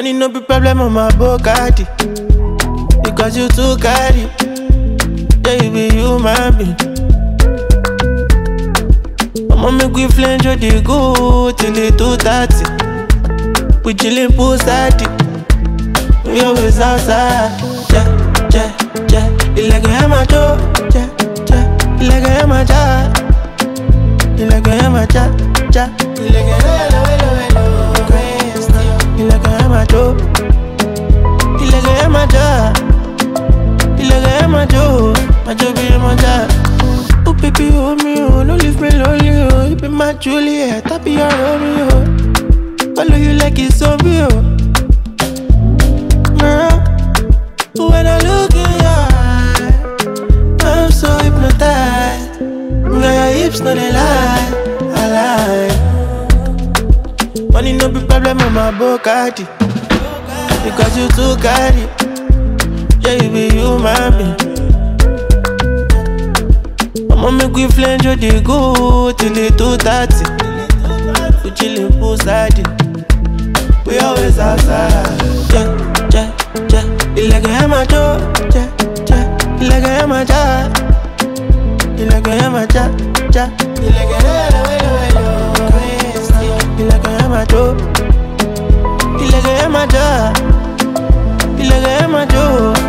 Money no be problem on my body, because you too carry. Yeah, you be human being. Mama make we flange all the go till the 2:30. We chillin' poolside, we always outside. Yeah, yeah, yeah. You like a hammer toe, yeah, yeah. You like a hammer jaw, you like a hammer jaw, jaw. You like a hello, hello, hello, Christy. You like a hammer toe, you like a hammer jaw. My job be my job. Oh baby, oh me, oh, don't leave me lonely, oh. You be my Juliet, I be your Romeo. Follow you like it's so real, girl. When I look in your eye, I'm so hypnotized. Now your hips no dey lie, I lie. Money no be problem on my body, because you too carry. Yeah, you be you, mommy. Mama make we flange all the go till the 2:30. We chillin' poolside, we always outside. Yeah, yeah, yeah. You like a hammer jaw, yeah, yeah. You like a hammer jaw, you like a hammer jaw, yeah. You like a hello, hello, hello. You like a hammer jaw, you like a hammer jaw, you like a hammer jaw.